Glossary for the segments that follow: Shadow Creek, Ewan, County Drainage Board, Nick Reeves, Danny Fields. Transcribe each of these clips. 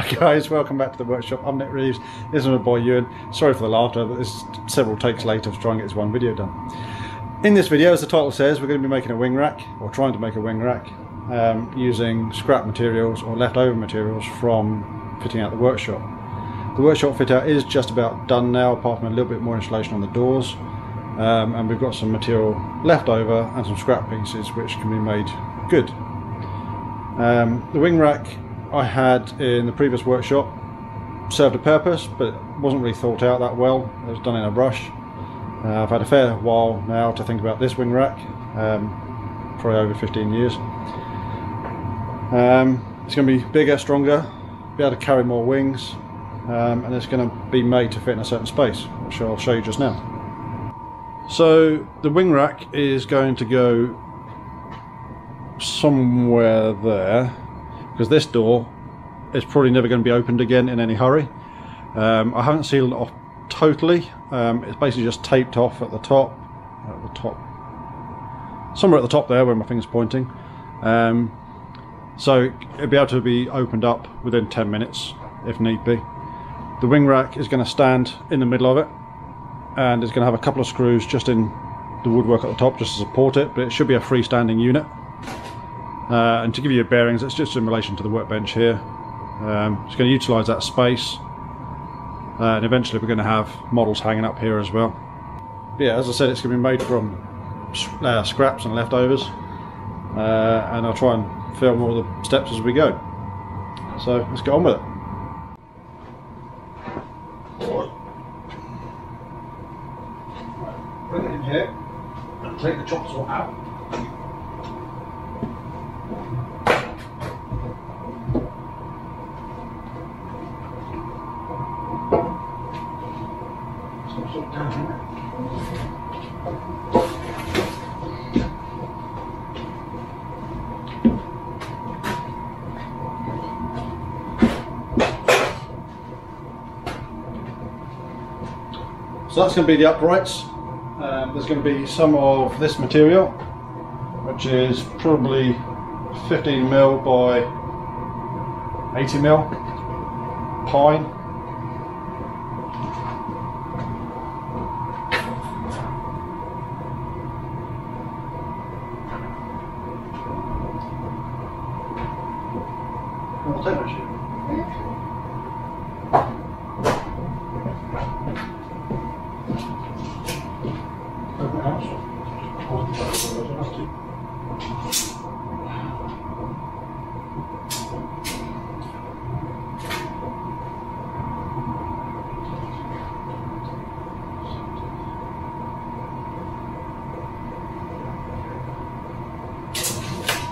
Hi guys, welcome back to the workshop. I'm Nick Reeves, this is my boy Ewan. Sorry for the laughter, but this is several takes later to try and get this one video done. In this video, as the title says, we're going to be making a wing rack, or trying to make a wing rack, using scrap materials or leftover materials from fitting out the workshop. The workshop fit out is just about done now, apart from a little bit more insulation on the doors, and we've got some material left over and some scrap pieces which can be made good. The wing rack I had in the previous workshop served a purpose, but it wasn't really thought out that well. It was done in a rush. I've had a fair while now to think about this wing rack, probably over 15 years. It's going to be bigger, stronger, be able to carry more wings, and it's going to be made to fit in a certain space, which I'll show you just now. So the wing rack is going to go somewhere there, because this door is probably never going to be opened again in any hurry. I haven't sealed it off totally. It's basically just taped off at the top, somewhere at the top there where my finger's pointing. So it'll be able to be opened up within 10 minutes if need be. The wing rack is going to stand in the middle of it, and it's going to have a couple of screws just in the woodwork at the top just to support it, but it should be a freestanding unit. And to give you your bearings, it's just in relation to the workbench here. It's going to utilise that space, and eventually we're going to have models hanging up here as well. But yeah, as I said, it's going to be made from scraps and leftovers, and I'll try and film all the steps as we go. So let's get on with it. Right, bring it in here and take the chop saw out. So that's going to be the uprights. There's going to be some of this material, which is probably 15mm by 80mm pine.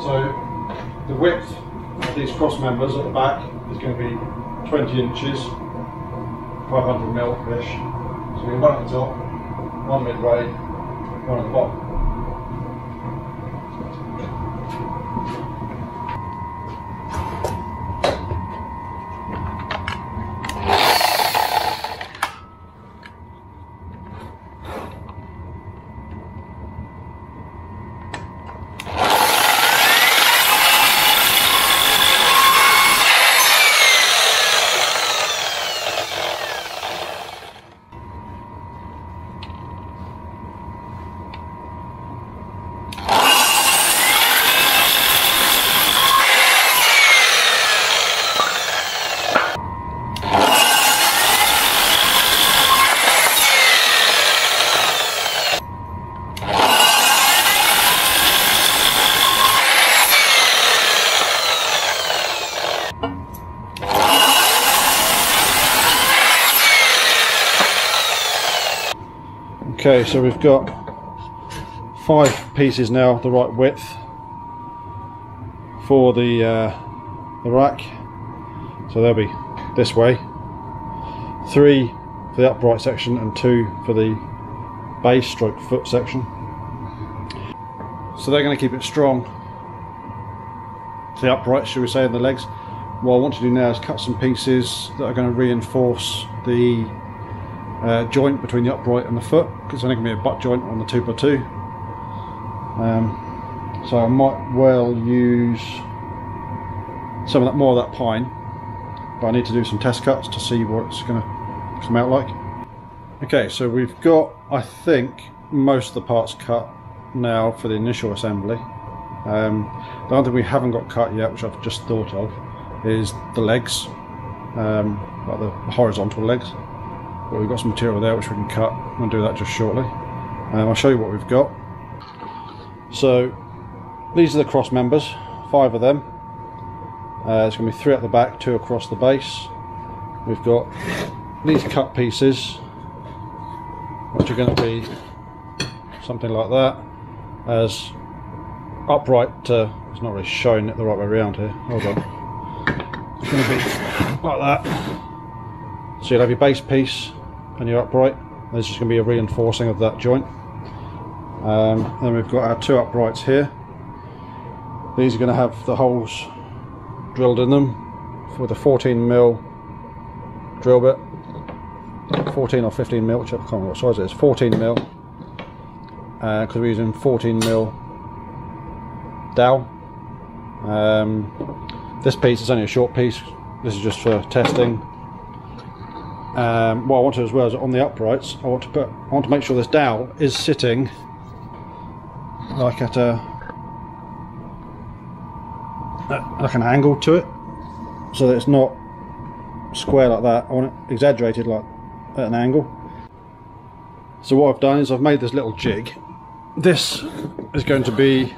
So the width of these cross members at the back is going to be 20 inches, 500mm ish. So we run it up, one midway, one at the bottom. Okay, so we've got 5 pieces now, the right width for the rack. So they'll be this way, 3 for the upright section and 2 for the base stroke foot section. So they're going to keep it strong, the upright, should we say, and the legs. What I want to do now is cut some pieces that are going to reinforce the joint between the upright and the foot, because it's only going to be a butt joint on the 2x2. So I might well use some of that, more of that pine, but I need to do some test cuts to see what it's going to come out like. Okay, so we've got, I think, most of the parts cut now for the initial assembly. The one thing we haven't got cut yet, which I've just thought of, is the legs, like the horizontal legs. But we've got some material there which we can cut. I'm going to do that just shortly. I'll show you what we've got. So these are the cross members, 5 of them. There's going to be 3 at the back, 2 across the base. We've got these cut pieces, which are going to be something like that, as upright. It's not really showing it the right way around here. Hold on. It's going to be like that. So you'll have your base piece and your upright. There's just going to be a reinforcing of that joint. Then we've got our 2 uprights here. These are going to have the holes drilled in them with a 14mm drill bit, 14 or 15mm, which I can't remember what size it is, 14mm, because we're using 14mm dowel. This piece is only a short piece, this is just for testing. What I want to do as well is on the uprights, I want to make sure this dowel is sitting like at an angle to it, so that it's not square like that. I want it exaggerated like at an angle. So what I've done is I've made this little jig. This is going to be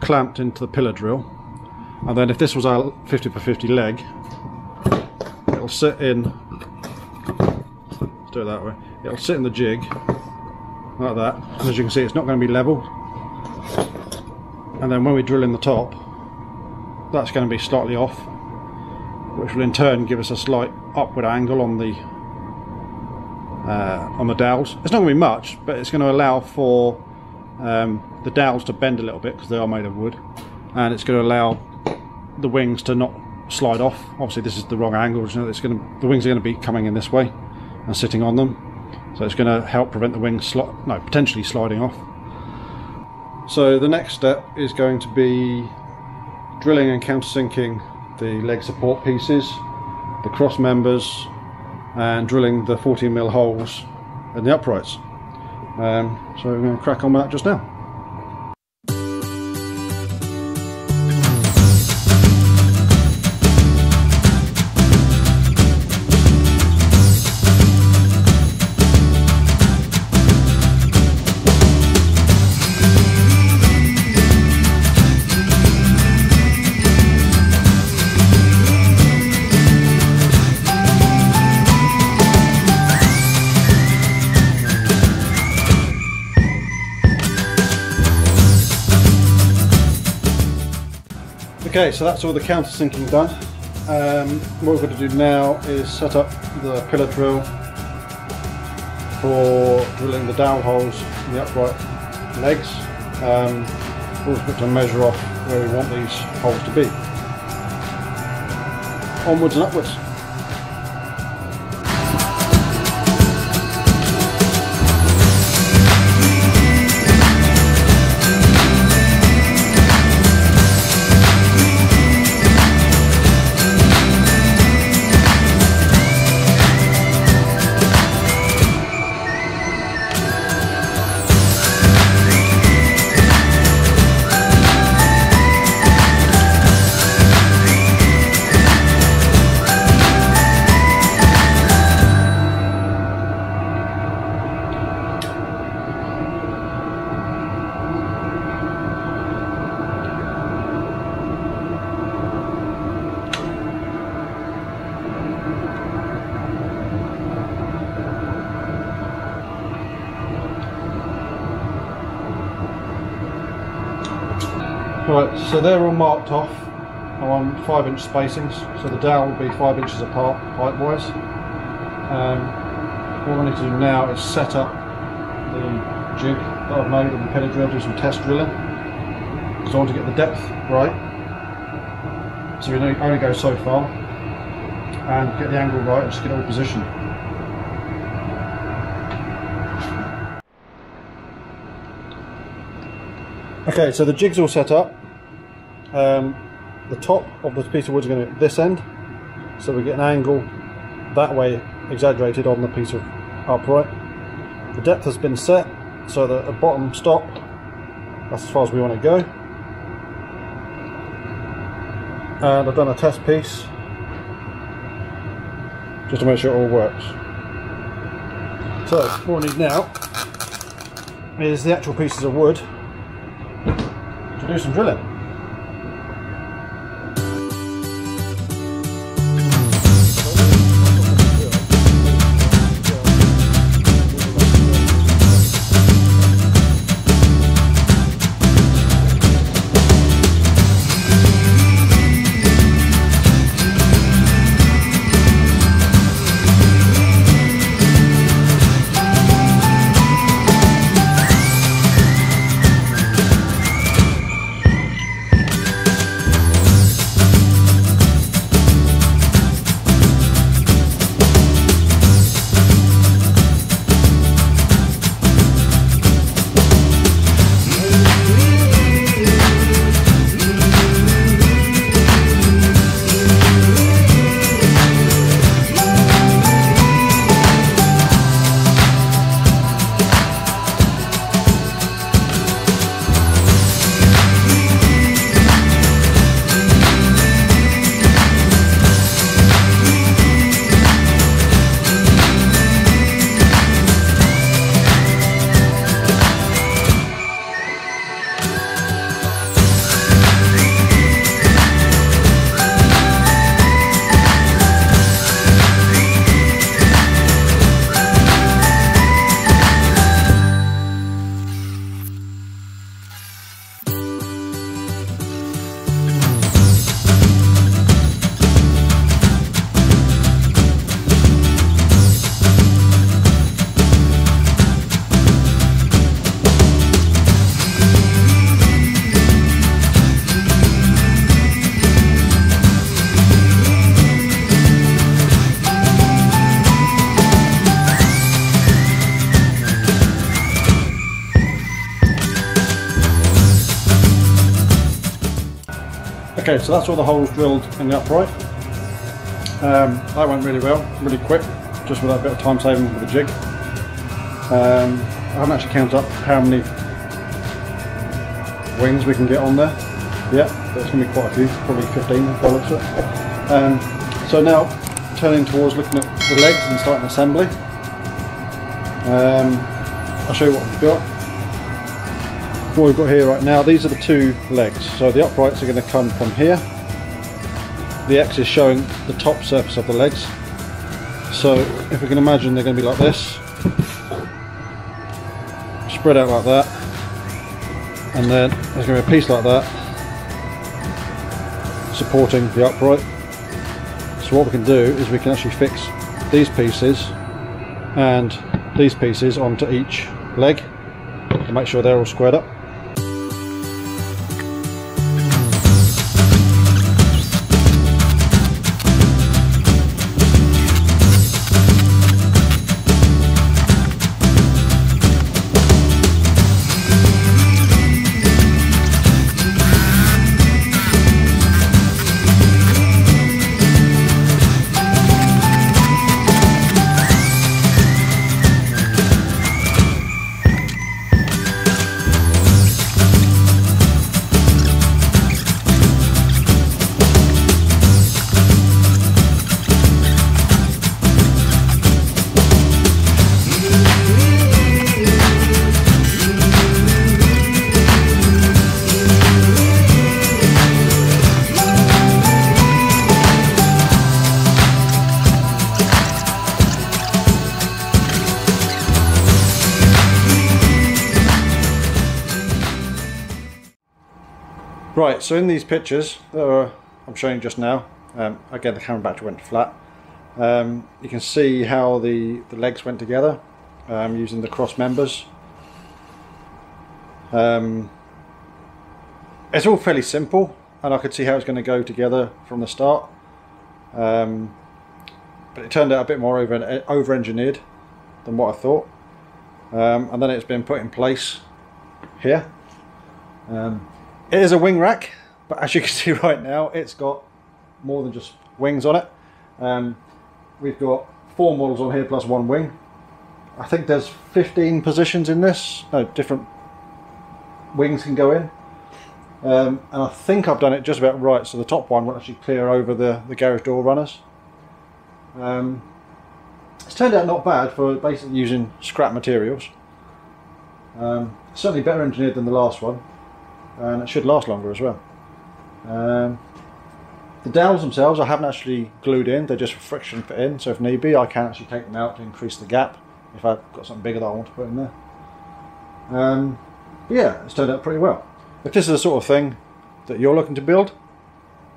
clamped into the pillar drill, and then if this was our 50x50 leg, it'll sit in, let's do it that way, it'll sit in the jig like that, and as you can see it's not going to be level, and then when we drill in the top, that's going to be slightly off, which will in turn give us a slight upward angle on the dowels. It's not going to be much, but it's going to allow for the dowels to bend a little bit because they are made of wood, and it's going to allow the wings to not slide off. Obviously this is the wrong angle, it's going to, the wings are going to be coming in this way and sitting on them, so it's going to help prevent the wings potentially sliding off. So the next step is going to be drilling and countersinking the leg support pieces, the cross members, and drilling the 14mm holes in the uprights. So we're going to crack on with that just now. Okay, so that's all the countersinking done. What we're going to do now is set up the pillar drill for drilling the dowel holes in the upright legs. We'll put a measure off where we want these holes to be. Onwards and upwards. Right, so they're all marked off on 5-inch spacings, so the dowel will be 5 inches apart height-wise. All I need to do now is set up the jig that I've made on the pillar drill, do some test drilling, because I want to get the depth right, so we only go so far, and get the angle right and just get it all positioned. Okay, so the jig's all set up. The top of this piece of wood is going to be at this end, so we get an angle that way exaggerated on the piece of upright. The depth has been set so that the bottom stop, that's as far as we want to go. And I've done a test piece just to make sure it all works. So what we need now is the actual pieces of wood to do some drilling. Okay, so that's all the holes drilled in the upright. That went really well, really quick, just with that bit of time saving with the jig. I haven't actually counted up how many wings we can get on there. Yeah, that's going to be quite a few, probably 15 if I look at it. So now, turning towards looking at the legs and starting assembly. I'll show you what we've got. What we've got here right now, these are the two legs, so the uprights are going to come from here. The X is showing the top surface of the legs, so if we can imagine they're going to be like this, spread out like that, and then there's going to be a piece like that supporting the upright. So what we can do is we can actually fix these pieces and these pieces onto each leg and make sure they're all squared up. Right, so in these pictures that I'm showing just now, again the camera battery went flat, you can see how the legs went together using the cross members. It's all fairly simple and I could see how it's going to go together from the start, but it turned out a bit more over-engineered than what I thought, and then it's been put in place here. It is a wing rack, but as you can see right now, it's got more than just wings on it. We've got 4 models on here plus 1 wing. I think there's 15 positions in this. No, different wings can go in. And I think I've done it just about right, so the top one will actually clear over the garage door runners. It's turned out not bad for basically using scrap materials. Certainly better engineered than the last one, and it should last longer as well. The dowels themselves I haven't actually glued in, they're just for friction fit in, so if need be I can actually take them out to increase the gap if I've got something bigger that I want to put in there. Yeah, it's turned out pretty well. If this is the sort of thing that you're looking to build,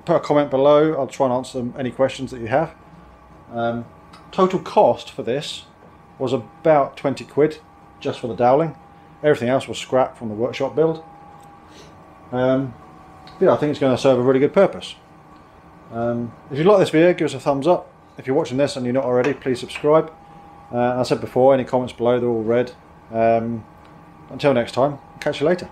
put a comment below, I'll try and answer any questions that you have. Total cost for this was about 20 quid just for the doweling. Everything else was scrap from the workshop build. Yeah, I think it's going to serve a really good purpose. If you like this video, give us a thumbs up. If you're watching this and you're not already, please subscribe. I said before, any comments below, they're all read. Until next time, catch you later.